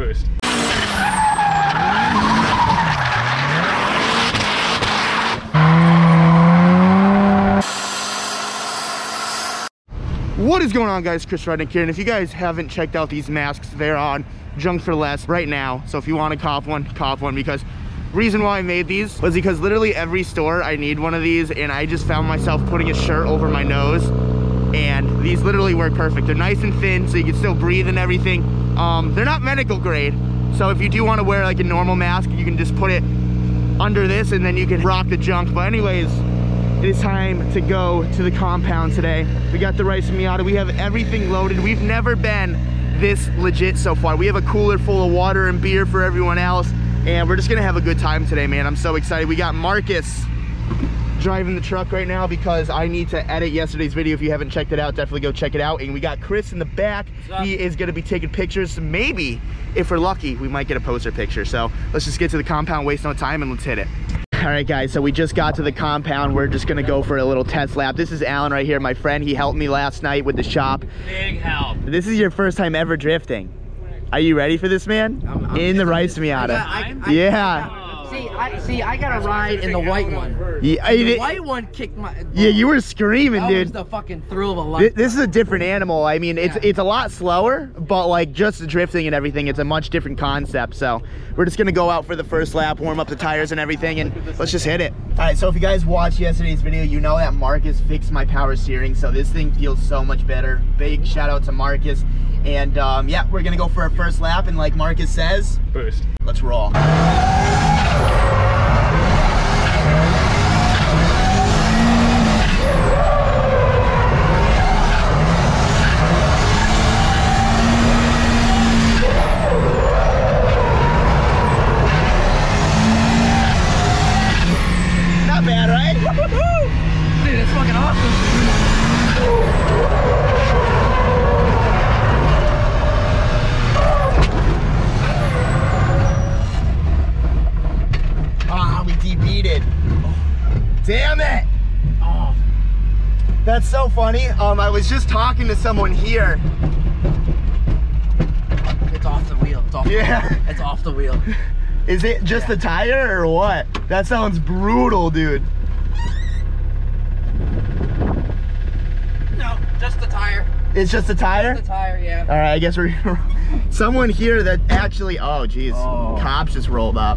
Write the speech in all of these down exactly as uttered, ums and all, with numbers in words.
boost. What is going on, guys? Chris Rudnick here, and if you guys haven't checked out these masks, they're on Junk for Less right now. So if you want to cop one, cop one, because reason why I made these was because literally every store I need one of these, and I just found myself putting a shirt over my nose, and these literally work perfect. They're nice and thin, so you can still breathe and everything. Um, they're not medical grade, so if you do want to wear like a normal mask, you can just put it under this and then you can rock the junk. But anyways, it is time to go to the compound today. We got the rice and Miata. We have everything loaded. We've never been this legit so far. We have a cooler full of water and beer for everyone else, and we're just gonna have a good time today, man. I'm so excited. We got Marcus driving the truck right now because I need to edit yesterday's video. If you haven't checked it out, definitely go check it out. And we got Chris in the back. He is gonna be taking pictures. Maybe, if we're lucky, we might get a poster picture. So let's just get to the compound, waste no time, and let's hit it. All right, guys, so we just got to the compound. We're just gonna go for a little test lap. This is Alan right here, my friend. He helped me last night with the shop. Big help. This is your first time ever drifting. Are you ready for this, man? I'm, I'm in the rice Miata. I, I, I, yeah. I, see, I see. I got a ride in the white one. Yeah, the white one kicked my. Bro. Yeah, you were screaming, dude. That was the fucking thrill of a life. This, this is a different animal. I mean, it's yeah. it's a lot slower, but like just drifting and everything, it's a much different concept. So we're just gonna go out for the first lap, warm up the tires and everything, and let's just hit it. All right. So if you guys watched yesterday's video, you know that Marcus fixed my power steering, so this thing feels so much better. Big shout out to Marcus. And um, yeah, we're gonna go for our first lap, and like Marcus says, boost. Let's roll. Not bad, right? Dude, that's fucking awesome. Damn it! Oh, that's so funny. Um, I was just talking to someone here. It's off the wheel. It's off the yeah. wheel. It's off the wheel. Is it just yeah. the tire or what? That sounds brutal, dude. No, just the tire. It's just the tire? Just the tire, yeah. All right, I guess we're. Someone here that actually. Oh, geez. Oh. Cops just rolled up.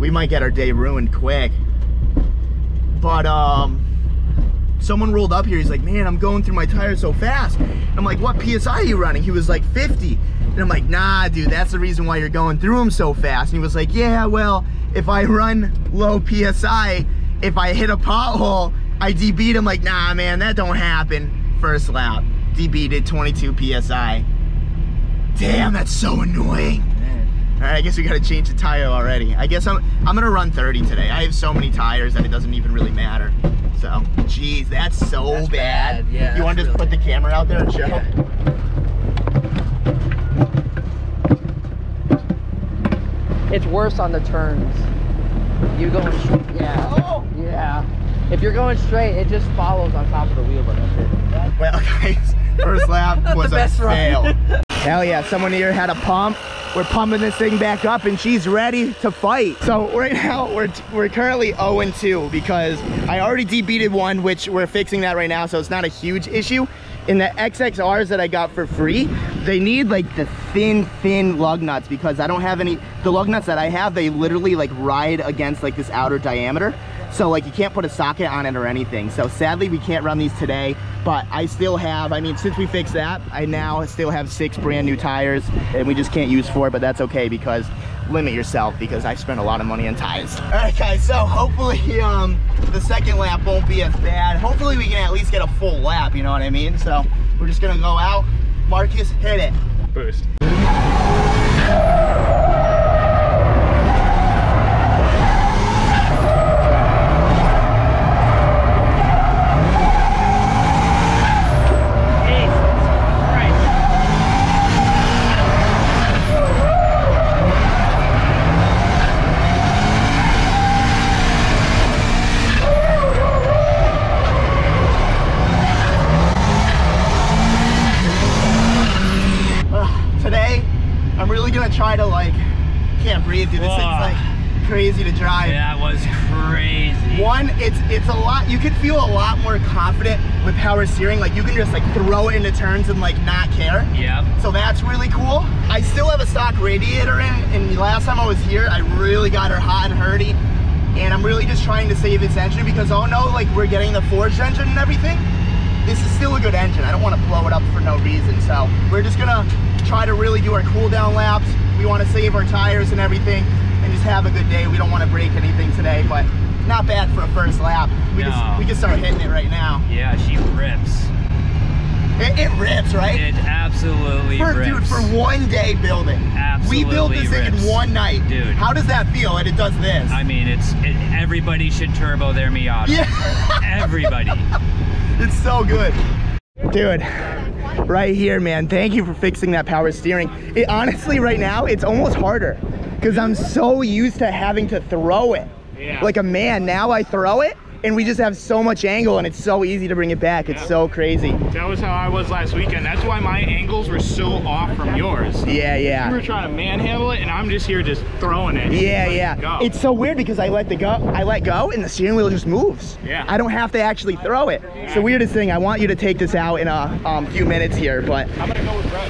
We might get our day ruined quick. But um, someone rolled up here. He's like, man, I'm going through my tires so fast. I'm like, what P S I are you running? He was like, fifty. And I'm like, nah, dude, that's the reason why you're going through them so fast. And he was like, yeah, well, if I run low P S I, if I hit a pothole, I D B'd him. Like, nah, man, that don't happen. First lap, D B'd at twenty-two P S I. Damn, that's so annoying. All right, I guess we gotta change the tire already. I guess I'm I'm gonna run thirty today. I have so many tires that it doesn't even really matter. So, geez, that's so that's bad. bad. Yeah, you wanna just really put bad. the camera out there and show? Yeah. It's worse on the turns. You going straight, yeah. Oh. Yeah. If you're going straight, it just follows on top of the wheel, but that's it. Well, guys, first lap was a fail. Hell yeah, someone here had a pump. We're pumping this thing back up, and she's ready to fight. So right now, we're, we're currently oh and two because I already D B'd one, which we're fixing that right now, so it's not a huge issue. And the X X Rs that I got for free, they need like the thin, thin lug nuts because I don't have any, the lug nuts that I have, they literally like ride against like this outer diameter. So like you can't put a socket on it or anything. So sadly, we can't run these today, but I still have, I mean, since we fixed that, I now still have six brand new tires and we just can't use four, but that's okay because limit yourself because I spent a lot of money on tires. All right, guys, so hopefully um, the second lap won't be as bad. Hopefully we can at least get a full lap, you know what I mean? So we're just gonna go out. Marcus, hit it. Boost. really gonna try to like, can't breathe, dude. This thing's like crazy to drive. That was crazy. One, it's it's a lot, you could feel a lot more confident with power steering. Like you can just like throw it into turns and like not care. Yeah. So that's really cool. I still have a stock radiator in, and last time I was here, I really got her hot and hurty. And I'm really just trying to save this engine because, oh no, like we're getting the forged engine and everything. This is still a good engine. I don't want to blow it up for no reason. So we're just gonna try to really do our cool down laps. We want to save our tires and everything and just have a good day. We don't want to break anything today, but not bad for a first lap. We, no. just, we can start hitting it right now. Yeah, she rips. It, it rips, right? It absolutely for, rips. Dude, for one day building. Absolutely We built this rips. thing in one night. Dude. How does that feel? And it does this. I mean, it's it, everybody should turbo their Miata. Yeah. Everybody. It's so good. Dude, right here, man. Thank you for fixing that power steering. It honestly, right now, it's almost harder because I'm so used to having to throw it. Yeah. Like a man, now I throw it. And we just have so much angle and it's so easy to bring it back. It's yeah. so crazy. That was how I was last weekend. That's why my angles were so off from yours. Yeah, yeah. You were trying to manhandle it and I'm just here just throwing it. Yeah, yeah. It go. It's so weird because I let the go I let go and the steering wheel just moves. Yeah. I don't have to actually throw it. It's the weirdest thing. I want you to take this out in a um, few minutes here, but I'm gonna go with Brett.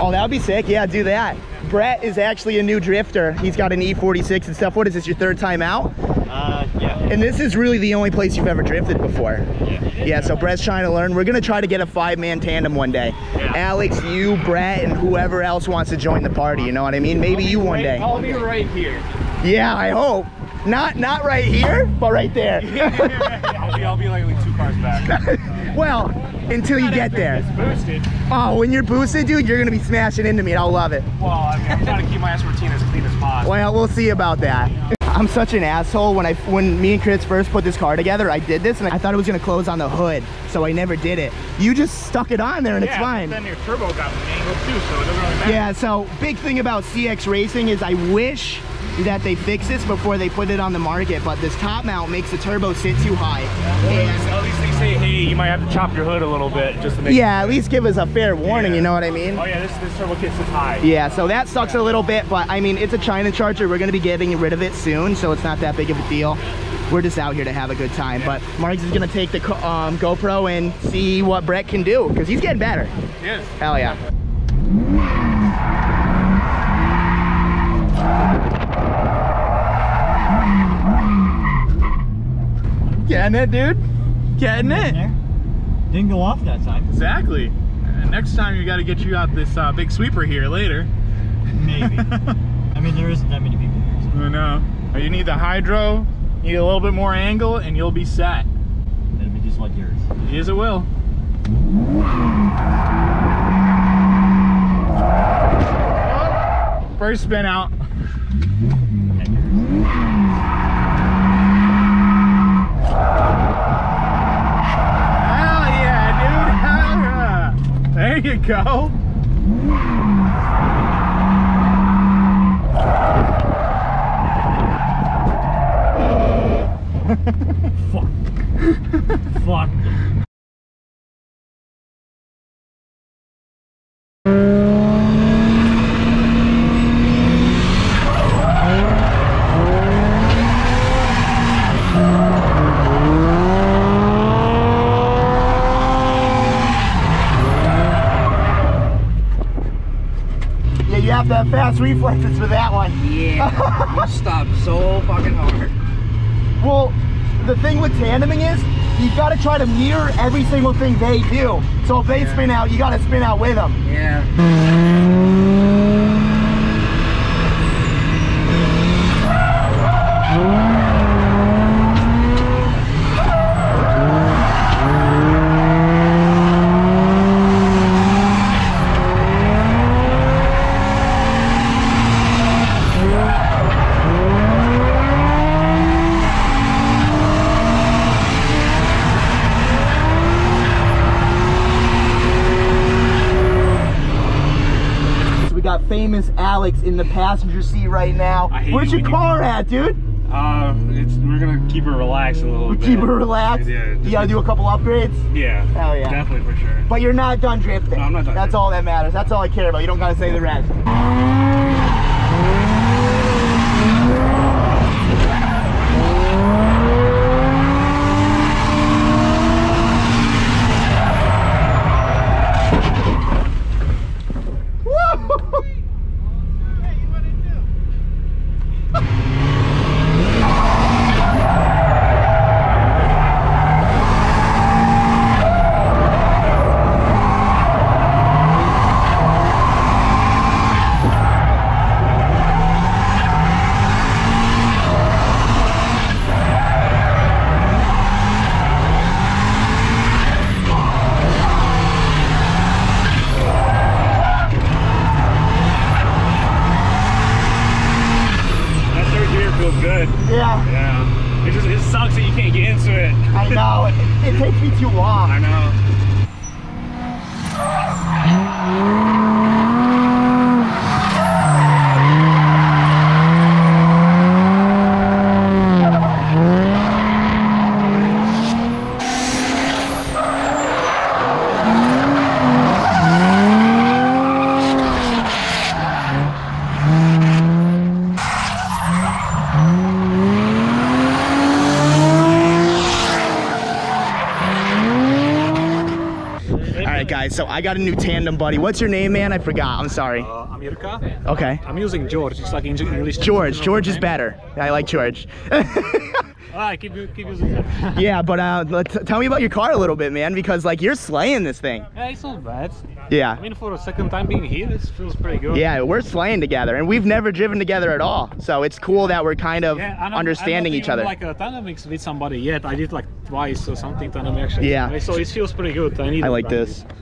Oh, that would be sick. Yeah, do that. Brett is actually a new drifter. He's got an E forty-six and stuff. What is this, your third time out? Uh, yeah. And this is really the only place you've ever drifted before. Yeah. Yeah, so Brett's trying to learn. We're going to try to get a five-man tandem one day. Yeah. Alex, you, Brett, and whoever else wants to join the party, you know what I mean? Maybe you one day. I'll be right here. Yeah, I hope. Not not right here, but right there. I'll, be, I'll be like, like two cars back. Well, until you get there. Boosted. Oh, when you're boosted, dude, you're going to be smashing into me, and I'll love it. Well, I mean, I'm trying to keep my ass routine as clean as possible. Well, we'll see about that. I'm such an asshole. When I, when me and Chris first put this car together, I did this and I thought it was gonna close on the hood, so I never did it. You just stuck it on there and yeah, it's fine. Then your turbo got angled too, so it doesn't really matter. Yeah. So big thing about C X Racing is I wish that they fix this before they put it on the market, but this top mount makes the turbo sit too high. Yeah, and at least they say, hey, you might have to chop your hood a little bit just to make Yeah, it at least give us a fair warning, yeah. you know what I mean? Oh yeah, this, this turbo kit sits high. Yeah, so that sucks yeah. a little bit, but I mean, it's a China Charger. We're gonna be getting rid of it soon, so it's not that big of a deal. We're just out here to have a good time, yeah. but Marcus is gonna take the um, GoPro and see what Brett can do, because he's getting better. He is. Hell yeah. Getting it, dude. Getting it. Didn't go off that time. Exactly. Uh, next time, you got to get you out this uh, big sweeper here later. Maybe. I mean, there isn't that many people here. So. I know. You need the hydro, you need a little bit more angle, and you'll be set. It'll be just like yours. Yes, it will. First spin out. There you go. Fuck. Fuck. That fast reflexes for that one. Yeah. You stopped so fucking hard. Well, the thing with tandeming is you got to try to mirror every single thing they do. So if they yeah. spin out, you got to spin out with them. Yeah. Got famous Alex in the passenger seat right now. Where's your car at, dude? Uh, it's, we're gonna keep it relaxed a little we'll bit. Keep it relaxed? Yeah. You gotta do a couple upgrades? Yeah. Hell yeah. Definitely, for sure. But you're not done drifting. No, I'm not done That's drifting. all that matters. That's all I care about. You don't gotta say the rest. So I got a new tandem buddy. What's your name, man? I forgot. I'm sorry. Uh, Amirka. Okay. I'm using George. It's like in English. George. George is better. I like George. Alright, keep, keep using that. Yeah, but uh, let's, tell me about your car a little bit, man, because like you're slaying this thing. Yeah, it's not bad. Yeah. I mean, for a second time being here, this feels pretty good. Yeah, we're slaying together, and we've never driven together at all. So it's cool that we're kind of yeah, I'm not, understanding I'm not each other. Like a tandem mix with somebody yet. I did like twice or something tandem actually. Yeah. So it feels pretty good. I need. I like practice. this.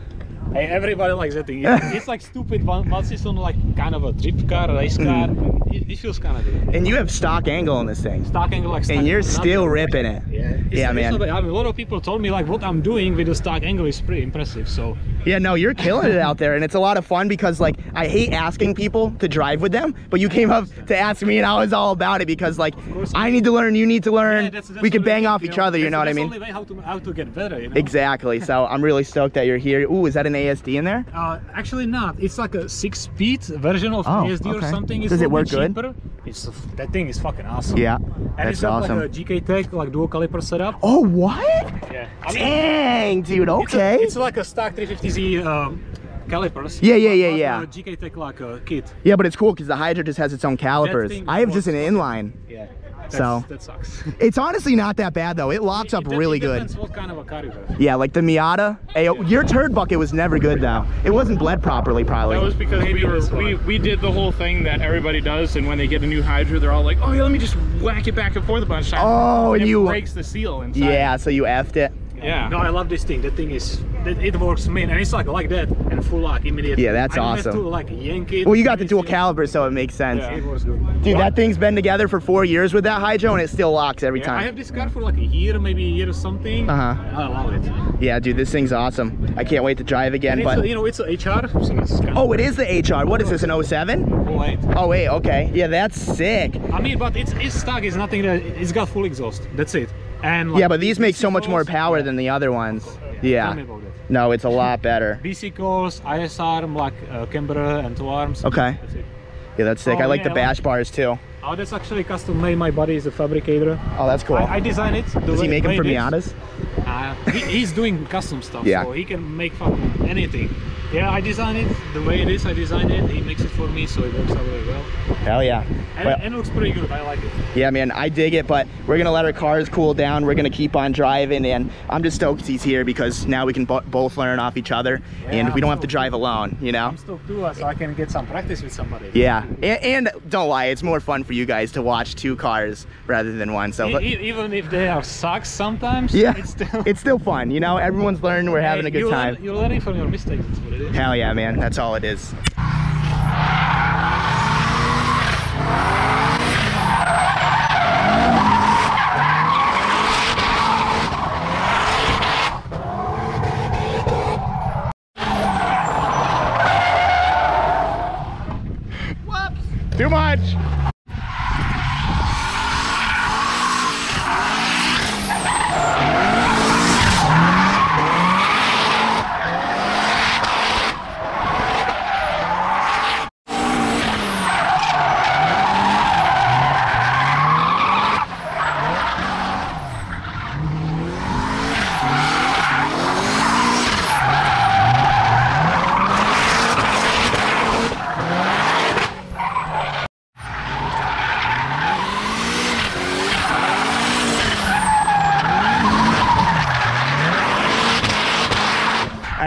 Hey, everybody likes that thing. It's, it's like stupid one, one system, like kind of a drift car, race car. It, it feels kind of good. And you have stock angle on this thing. Stock angle, like stock And you're still ripping it. Yeah, it's, yeah it's man. Not, I mean, a lot of people told me like what I'm doing with the stock angle is pretty impressive. So. Yeah, no, you're killing it out there, and it's a lot of fun because like I hate asking people to drive with them, but you came up to ask me, and I was all about it because like I need to learn, you need to learn. Yeah, that's, that's we can bang off each other. You know what I mean? That's the only way how to how to get better. You know? Exactly. So I'm really stoked that you're here. Ooh, is that an A S D in there? Uh, actually not. It's like a six-speed version of oh, A S D okay. or something. It's Does it work cheaper. good? It's, that thing is fucking awesome. Yeah, and that's it's awesome. Like a G K Tech, like dual caliper setup. Oh, what? Yeah. I mean, dang, dude, okay. It's, a, it's like a stock three fifty Z um, calipers. Yeah, yeah, yeah, yeah. Like a G K Tech like a kit. Yeah, but it's cool because the Hydra just has its own calipers. I have just an inline. Yeah. That's, so that sucks. It's honestly not that bad though. It locks it, up it, really it good. What kind of a car you have. Yeah, like the Miata. Hey, yeah. Your turd bucket was never good though. It wasn't bled properly, probably. That was because we, were, we we did the whole thing that everybody does, and when they get a new Hydra, they're all like, "Oh yeah, let me just whack it back and forth a bunch of times." Oh, and, and you breaks the seal inside. Yeah, so you effed it. Yeah. No, I love this thing. The thing is, it, it works, man, and it's like like that and full lock immediately. Yeah, that's I awesome. To, like, yank it well, you got the dual caliber, so it makes sense. Yeah, it works good. Dude, what? That thing's been together for four years with that Hydro, and it still locks every yeah, time. I have this car for like a year, maybe a year or something. Uh huh. I love it. Yeah, dude, this thing's awesome. I can't wait to drive again. But a, you know, it's an H R. So it's kind oh, of it is the H R. What is this? An oh seven? oh eight. oh eight. Okay. Yeah, that's sick. I mean, but it's it's stuck. It's nothing that it's got full exhaust. That's it. And like yeah, but these B C make so much coils, more power than the other ones. Yeah. yeah. No, it's a lot better. B C coils, I S R, like uh, camber and two arms. Okay. That's it. Yeah, that's sick. Oh, I like yeah, the bash like, bars too. Oh, that's actually custom made. My buddy is a fabricator. Oh, that's cool. I, I designed it. Does he make them for Miatas? Uh, he, he's doing custom stuff, yeah. so he can make fucking anything. Yeah, I designed it the way it is. I designed it. He makes it for me, so it works out really well. Hell yeah! And, well, and it looks pretty good. I like it. Yeah, man, I dig it. But we're gonna let our cars cool down. We're gonna keep on driving, and I'm just stoked he's here because now we can bo both learn off each other, yeah, and we I'm don't have to drive too. alone. You know. I'm stoked too, so I can get some practice with somebody. Yeah, and, and don't lie, it's more fun for you guys to watch two cars rather than one. So e but, even if they are sucks sometimes, yeah, it's still it's still fun. You know, everyone's learning. We're having hey, a good you time. Learn, you're learning from your mistakes. That's what it is. Hell yeah, man, that's all it is. Whoops! Too much!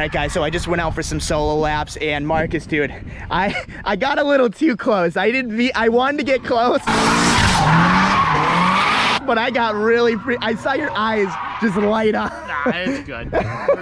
night, guys. So I just went out for some solo laps, and Marcus, dude, I I got a little too close. I didn't be, I wanted to get close, but I got really free. I saw your eyes just light up. Nah, it's good.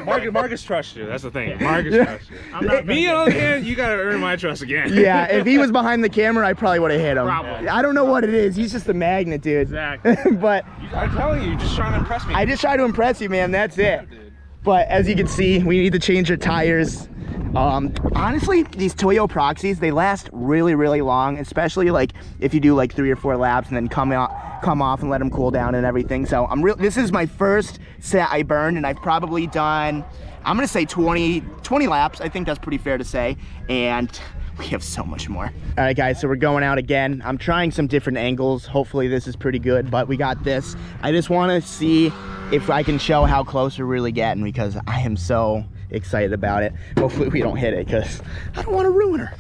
Marcus, Marcus trusts you. That's the thing. Marcus yeah. trusts you. I'm not me on the other hand, you gotta earn my trust again. Yeah, if he was behind the camera, I probably would have hit him. Probably. I don't know what it is. He's just a magnet, dude. Exactly. But you, I'm telling you, you're just trying to impress me. I just try to impress you, man. That's it. Yeah, but as you can see, we need to change our tires. Um, honestly, these Toyo proxies, they last really, really long, especially like if you do like three or four laps and then come out, come off and let them cool down and everything. So I'm real. This is my first set I burned, and I've probably done, I'm gonna say twenty, twenty laps. I think that's pretty fair to say. And we have so much more. All right, guys, so we're going out again. I'm trying some different angles. Hopefully this is pretty good, but we got this. I just wanna see if I can show how close we're really getting, because I am so excited about it. Hopefully we don't hit it, because I don't want to ruin her.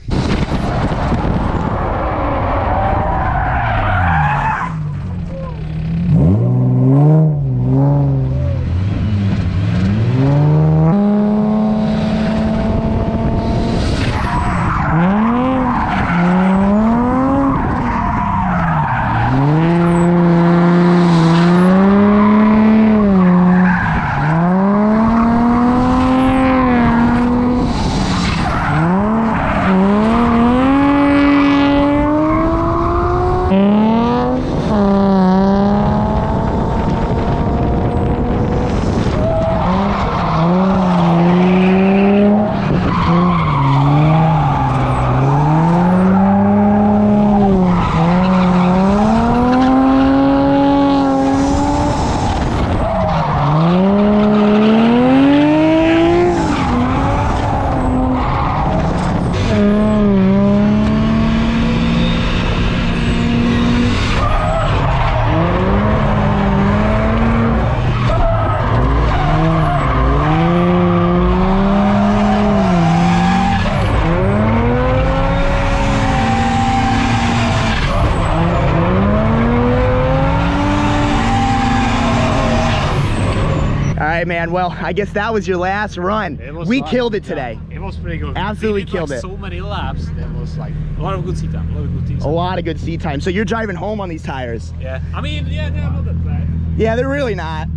Man, well, I guess that was your last run. We like, killed it today. Yeah, it was pretty good. Absolutely we did, killed like, it. So many laps. That was like a lot of good seat time. A lot of good seat time. A lot of good seat time. So you're driving home on these tires. Yeah. I mean, yeah, they're not that bad. Yeah, they're really not.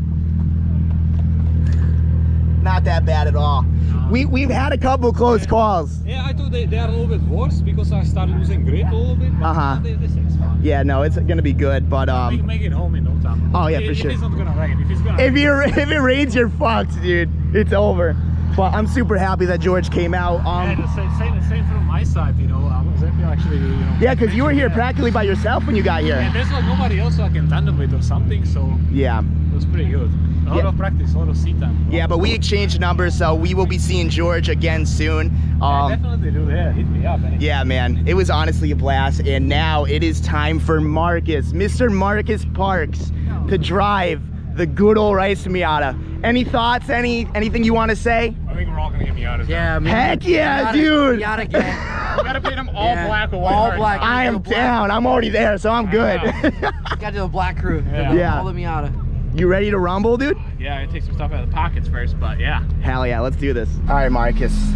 Not that bad at all. No. We we've had a couple close yeah. calls. Yeah, I thought they, they are a little bit worse because I started losing grip a little bit. Uh huh. They, this thing's fun. Yeah, no, it's gonna be good, but um. We can make it home in no time. Oh yeah, it, for sure. It's not gonna rain. If it's gonna if, rain, you're, if it rains, you're fucked, dude. It's over. But I'm super happy that George came out. Um, yeah, the same, same, same from my side, you know. I was actually, you know. Yeah, because you were here that. practically by yourself when you got here. Yeah, there's like nobody else I can tandem with or something, so. Yeah. It was pretty good. A lot yeah. of practice, a lot of seat time. Yeah, but we exchanged numbers, so we will be seeing George again soon. Um, yeah, definitely do. Yeah, hit me up. Anyway. Yeah, man. It was honestly a blast, and now it is time for Marcus, Mister Marcus Parks, to drive the good old Rice Miata. Any thoughts? Any anything you want to say? I think we're all gonna get Miatas. Yeah, man. Heck yeah, Miata, dude. Miata again. We gotta paint them all yeah. black or white. All black. I am black. down. I'm already there, so I'm good. Gotta do a black crew. Yeah. yeah. All the Miata. You ready to rumble, dude? Yeah, I take some stuff out of the pockets first, but yeah. Hell yeah, let's do this. All right, Marcus.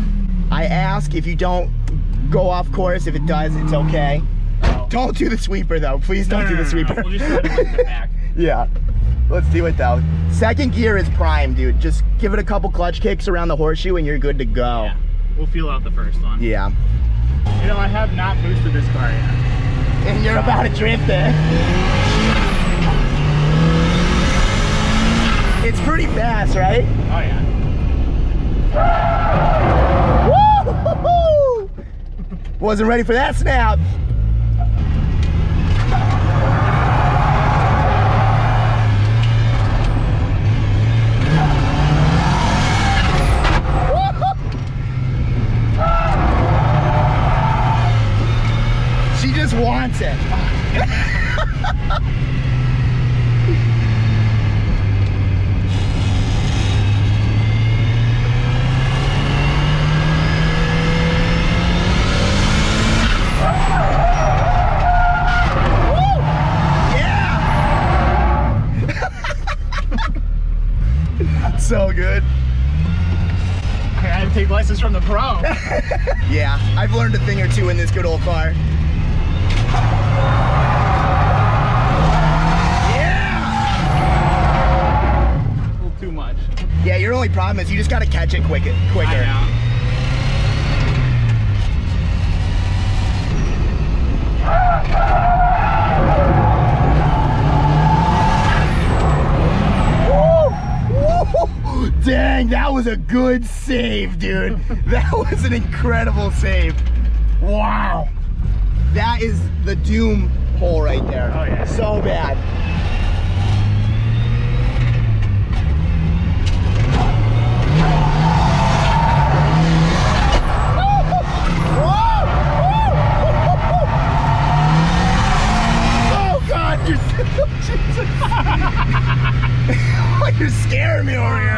I ask if you don't go off course. If it does, it's okay. Oh. Don't do the sweeper, though. Please no, don't no, do no, the sweeper. No, no. We'll just let it the back. Yeah, let's do it, though. Second gear is prime, dude. Just give it a couple clutch kicks around the horseshoe, and you're good to go. Yeah, we'll feel out the first one. Yeah. You know, I have not boosted this car yet. And you're about to drift it. It's pretty fast, right? Oh yeah. Woo-hoo-hoo! Wasn't ready for that snap. Woo-hoo! She just wants it. So good. Okay, I take lessons from the pro. Yeah, I've learned a thing or two in this good old car. Yeah! A little too much. Yeah, your only problem is you just gotta catch it quicker. quicker. I know. Dang, that was a good save, dude. That was an incredible save. Wow. That is the doom hole right there. Oh, yeah. So bad. Oh, God. You're, oh, you're scaring me over here.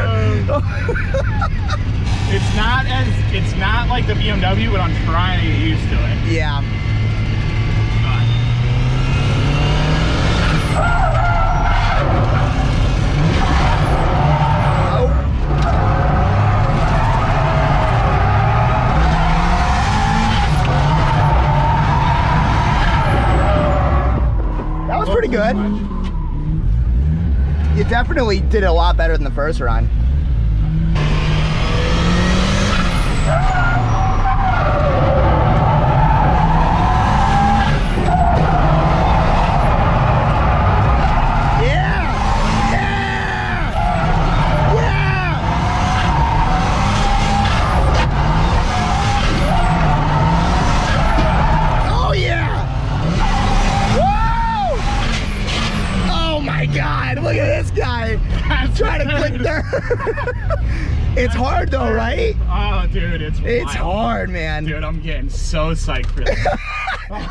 It's not as, it's not like the B M W, but I'm trying to get used to it. Yeah. Oh. That was pretty good. You definitely did it a lot better than the first run. It's hard though, right? Oh, dude, it's wild. It's hard, man. Dude, I'm getting so psyched for this.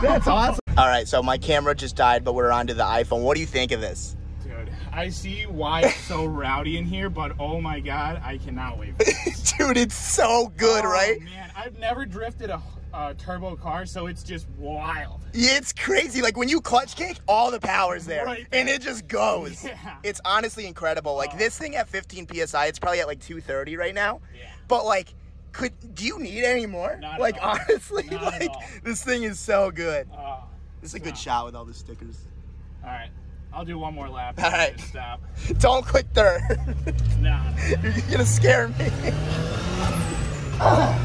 That's awesome. All right, so my camera just died, but we're onto the iPhone. What do you think of this? Dude, I see why it's so rowdy in here, but oh my God, I cannot wait for this. Dude, it's so good, oh, right? Man, I've never drifted a uh, turbo car, so it's just wild. Yeah, it's crazy. Like when you clutch kick, all the power's there, right there. And it just goes. Yeah. It's honestly incredible. Like oh. This thing at fifteen P S I, it's probably at like two thirty right now. Yeah. But like, could do you need any more? Not like at all. Honestly, Not like at all. This thing is so good. Oh, this is a good shot with all the stickers. All right, I'll do one more lap. All right, stop. Don't click third. No, no, no. You're gonna scare me. Oh.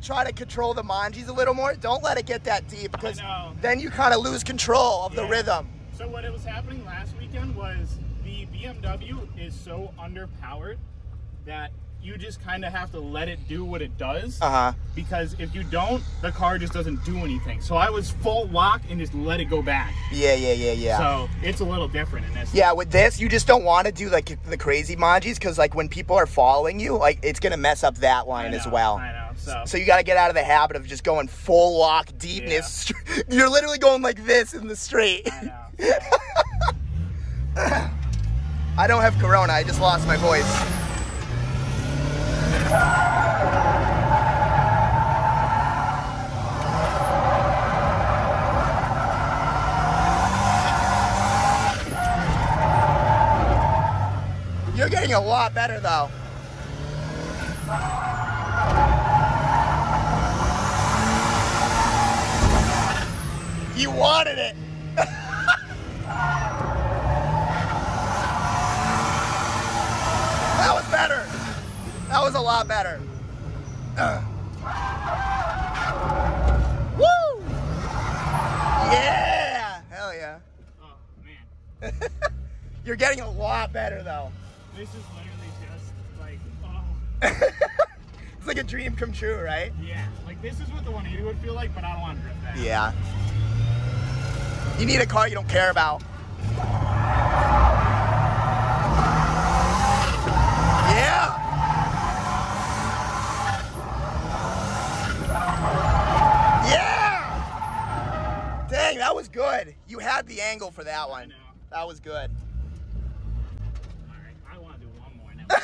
Try to control the manjis a little more. Don't let it get that deep, because then you kind of lose control of yeah. the rhythm. So what it was happening last weekend was the B M W is so underpowered that you just kind of have to let it do what it does. Uh-huh. Because if you don't, the car just doesn't do anything. So I was full lock and just let it go back. Yeah, yeah, yeah, yeah. So it's a little different in this. Yeah, with this, you just don't want to do like the crazy manjis, because like when people are following you, like it's gonna mess up that line as well. I know. So. so you got to get out of the habit of just going full lock deepness. Yeah. You're literally going like this in the straight. I know. I don't have Corona. I just lost my voice. You're getting a lot better though. You wanted it. That was better. That was a lot better. Uh. Woo! Yeah! Hell yeah. Oh, man. You're getting a lot better, though. This is literally just like, oh. It's like a dream come true, right? Yeah. Like, this is what the one eighty would feel like, but I don't want to drift that. Yeah. You need a car you don't care about. Yeah. was good. You had the angle for that one. I know. That was good. All right, I want to do one more now.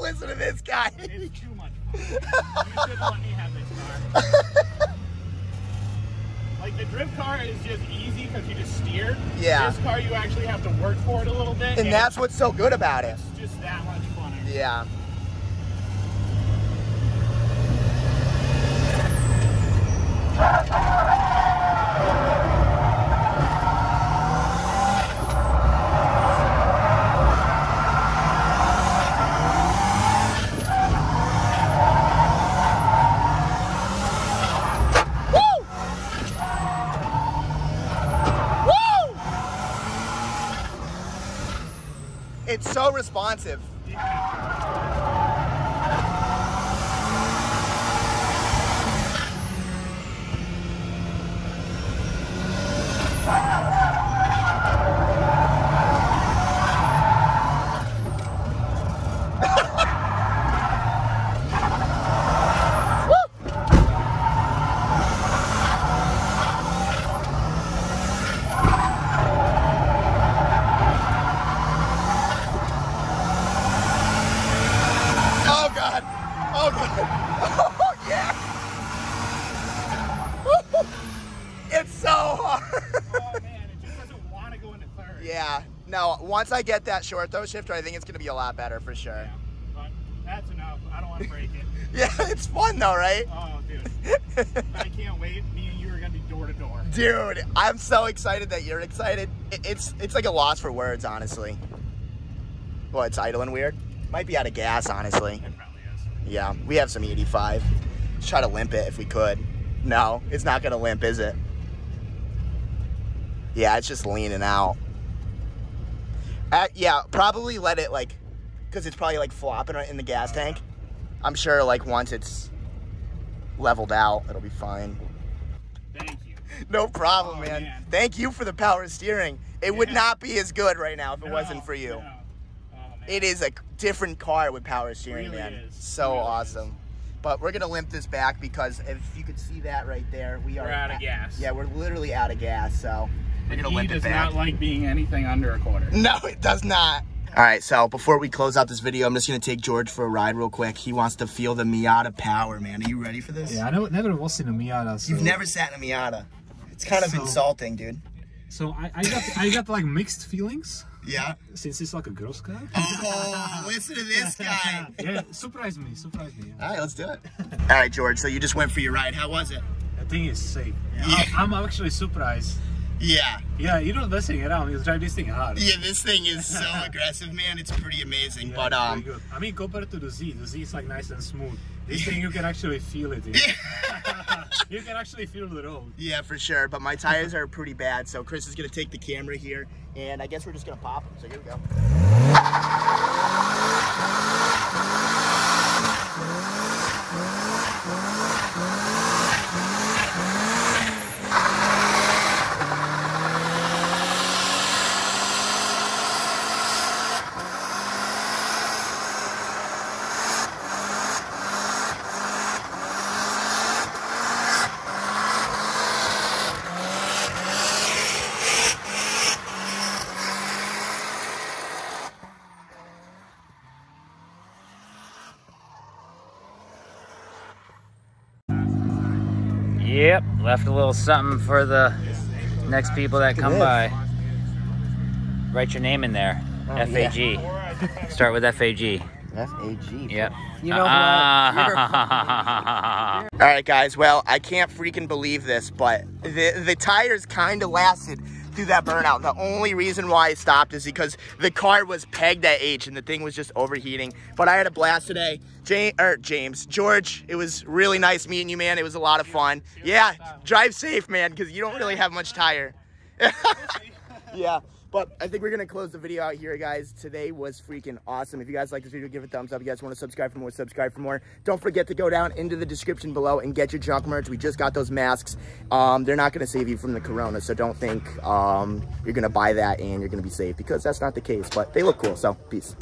Listen to this guy. It's too much fun. You should let me have this car. Like, the drift car is just easy because you just steer. Yeah. This car, you actually have to work for it a little bit. And, and that's what's so good about it. It's just that much funner. Yeah. It's so responsive. Oh, yeah! Woo. It's so hard! Oh, man, it just doesn't want to go into third. Yeah. No, once I get that short throw shifter, I think it's going to be a lot better for sure. Yeah, but that's enough. I don't want to break it. Yeah, it's fun though, right? Oh, dude. I can't wait. Me and you are going to be door to door. Dude, I'm so excited that you're excited. It's, it's like a loss for words, honestly. Well, it's idle and weird. Might be out of gas, honestly. Yeah, we have some eighty-five. Let's try to limp it if we could. No, it's not gonna limp, is it? Yeah, it's just leaning out. At, yeah, probably let it like, cause it's probably like flopping in the gas tank. I'm sure like once it's leveled out, it'll be fine. Thank you. No problem, oh, man. man. Thank you for the power steering. It yeah. would not be as good right now if it no, wasn't for you. No. It is a different car with power steering, really, man. Is. So really awesome. Is. But we're going to limp this back because if you could see that right there, we are we're out of gas. Yeah, we're literally out of gas, so we're going to limp it back. It does not like being anything under a quarter. No, it does not. All right, so before we close out this video, I'm just going to take George for a ride real quick. He wants to feel the Miata power, man. Are you ready for this? Yeah, I never was in a Miata. So. You've never sat in a Miata. It's kind of so, insulting, dude. So I, I got I got like mixed feelings. Yeah. Since it's like a Girl Scout. Oh, listen to this guy. Yeah, surprise me, surprise me. Yeah. All right, let's do it. All right, George, so you just went for your ride. How was it? I think it's sick. Yeah. Yeah. I'm actually surprised. Yeah. Yeah, you know, this thing around, you try this thing hard. Yeah, this thing is so aggressive, man. It's pretty amazing. Yeah, but um, good. I mean, compared to the Z, the Z is like nice and smooth. This thing, you can actually feel it. Yeah. You can actually feel the road. Yeah, for sure. But my tires are pretty bad, so Chris is gonna take the camera here, and I guess we're just gonna pop them. So here we go. Yep, left a little something for the next people that come by. Write your name in there. Oh, F A G. Yeah. Start with F A G. F A G. Yep. You know uh, what? All right, guys. Well, I can't freaking believe this, but the, the tires kind of lasted through that burnout. The only reason why I stopped is because the car was pegged at H and the thing was just overheating. But I had a blast today. James, er, James, George, it was really nice meeting you, man. It was a lot of fun. Yeah, drive safe, man, because you don't really have much tire. Yeah, but I think we're going to close the video out here, guys. Today was freaking awesome. If you guys like this video, give it a thumbs up. If you guys want to subscribe for more, subscribe for more. Don't forget to go down into the description below and get your junk merch. We just got those masks. Um, they're not going to save you from the corona, so don't think um, you're going to buy that and you're going to be safe, because that's not the case. But they look cool, so peace.